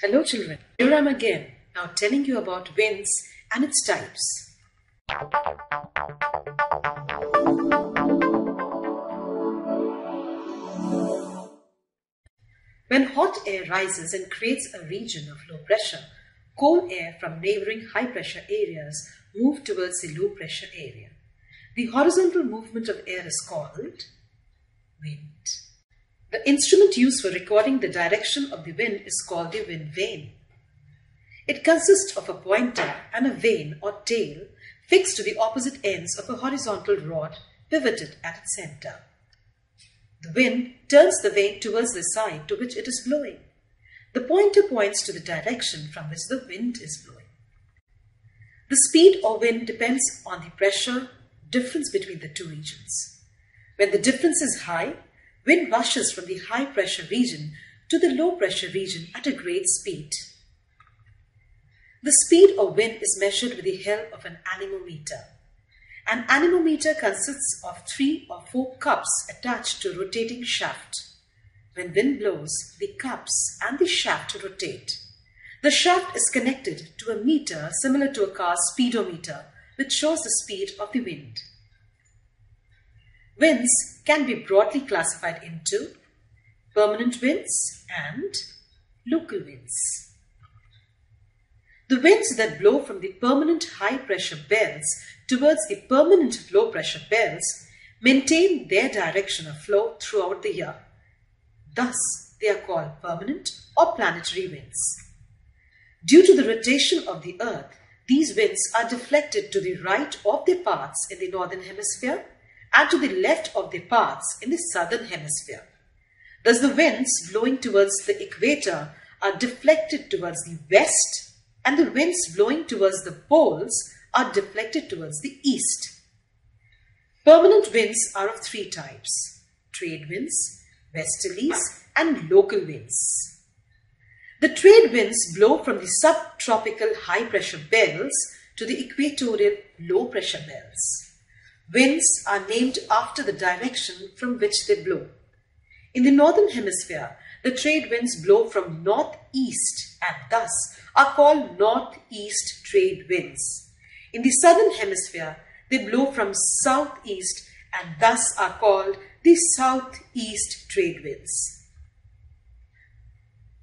Hello children, here I am again, now telling you about winds and its types. When hot air rises and creates a region of low pressure, cold air from neighboring high pressure areas moves towards the low pressure area. The horizontal movement of air is called wind. The instrument used for recording the direction of the wind is called the wind vane. It consists of a pointer and a vane or tail fixed to the opposite ends of a horizontal rod pivoted at its center. The wind turns the vane towards the side to which it is blowing. The pointer points to the direction from which the wind is blowing. The speed or wind depends on the pressure difference between the two regions. When the difference is high, wind rushes from the high pressure region to the low pressure region at a great speed. The speed of wind is measured with the help of an anemometer. An anemometer consists of 3 or 4 cups attached to a rotating shaft. When wind blows, the cups and the shaft rotate. The shaft is connected to a meter similar to a car's speedometer, which shows the speed of the wind. Winds can be broadly classified into permanent winds and local winds. The winds that blow from the permanent high pressure belts towards the permanent low pressure belts maintain their direction of flow throughout the year. Thus, they are called permanent or planetary winds. Due to the rotation of the Earth, these winds are deflected to the right of their paths in the northern hemisphere and to the left of their paths in the southern hemisphere. Thus, the winds blowing towards the equator are deflected towards the west, and the winds blowing towards the poles are deflected towards the east. Permanent winds are of 3 types: trade winds, westerlies, and local winds. The trade winds blow from the subtropical high pressure belts to the equatorial low pressure belts. Winds are named after the direction from which they blow. In the northern hemisphere, the trade winds blow from northeast and thus are called northeast trade winds. In the southern hemisphere, they blow from southeast and thus are called the southeast trade winds.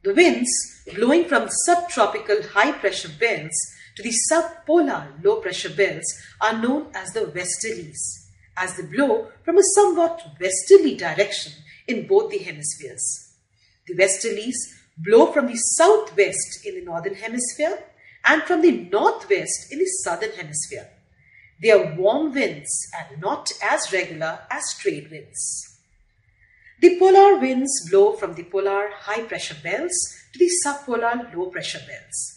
The winds blowing from subtropical high pressure belts to the subpolar low-pressure belts are known as the westerlies, as they blow from a somewhat westerly direction in both the hemispheres. The westerlies blow from the southwest in the northern hemisphere and from the northwest in the southern hemisphere. They are warm winds and not as regular as trade winds. The polar winds blow from the polar high-pressure belts to the subpolar low-pressure belts.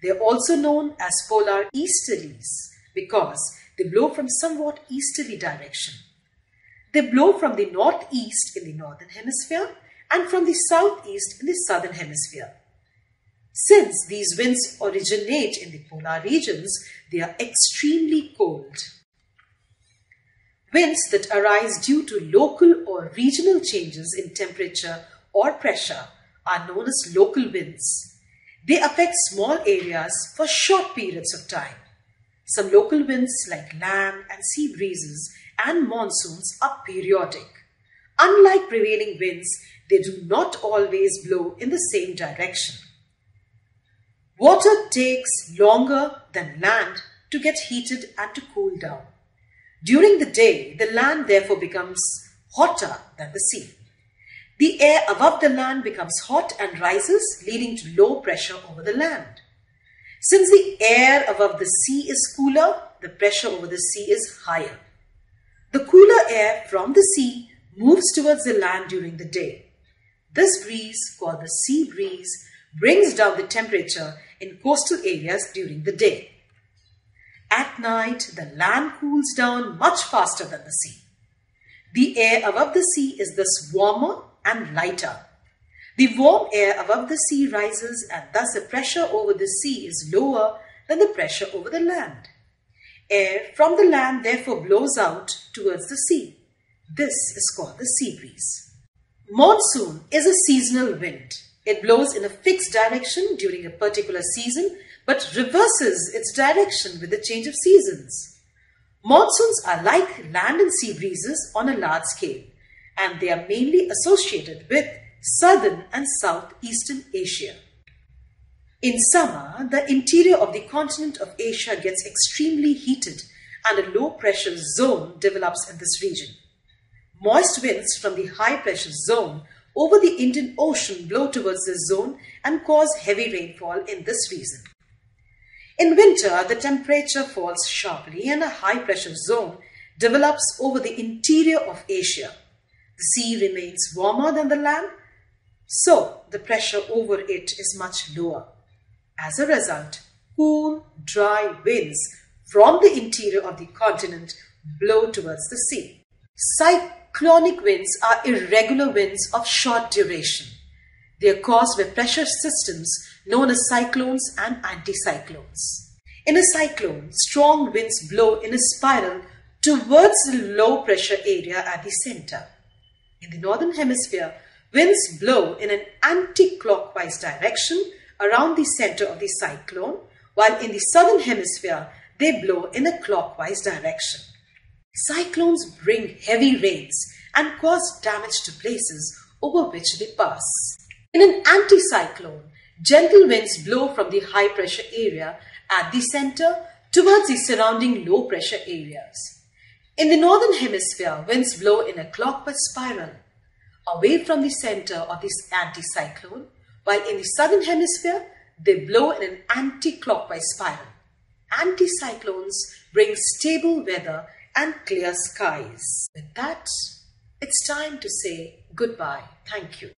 They are also known as polar easterlies because they blow from somewhat easterly direction. They blow from the northeast in the northern hemisphere and from the southeast in the southern hemisphere. Since these winds originate in the polar regions, they are extremely cold. Winds that arise due to local or regional changes in temperature or pressure are known as local winds. They affect small areas for short periods of time. Some local winds like land and sea breezes and monsoons are periodic. Unlike prevailing winds, they do not always blow in the same direction. Water takes longer than land to get heated and to cool down. During the day, the land therefore becomes hotter than the sea. The air above the land becomes hot and rises, leading to low pressure over the land. Since the air above the sea is cooler, the pressure over the sea is higher. The cooler air from the sea moves towards the land during the day. This breeze, called the sea breeze, brings down the temperature in coastal areas during the day. At night, the land cools down much faster than the sea. The air above the sea is thus warmer and lighter. The warm air above the sea rises and thus the pressure over the sea is lower than the pressure over the land. Air from the land therefore blows out towards the sea. This is called the sea breeze. Monsoon is a seasonal wind. It blows in a fixed direction during a particular season but reverses its direction with the change of seasons. Monsoons are like land and sea breezes on a large scale, and they are mainly associated with southern and southeastern Asia. In summer, the interior of the continent of Asia gets extremely heated and a low-pressure zone develops in this region. Moist winds from the high-pressure zone over the Indian Ocean blow towards this zone and cause heavy rainfall in this region. In winter, the temperature falls sharply and a high-pressure zone develops over the interior of Asia. The sea remains warmer than the land, so the pressure over it is much lower. As a result, cool, dry winds from the interior of the continent blow towards the sea. Cyclonic winds are irregular winds of short duration. They are caused by pressure systems known as cyclones and anticyclones. In a cyclone, strong winds blow in a spiral towards the low pressure area at the center. In the northern hemisphere, winds blow in an anti-clockwise direction around the center of the cyclone, while in the southern hemisphere, they blow in a clockwise direction. Cyclones bring heavy rains and cause damage to places over which they pass. In an anticyclone, gentle winds blow from the high-pressure area at the center towards the surrounding low-pressure areas. In the northern hemisphere, winds blow in a clockwise spiral away from the center of this anticyclone, while in the southern hemisphere, they blow in an anti-clockwise spiral. Anticyclones bring stable weather and clear skies. With that, it's time to say goodbye. Thank you.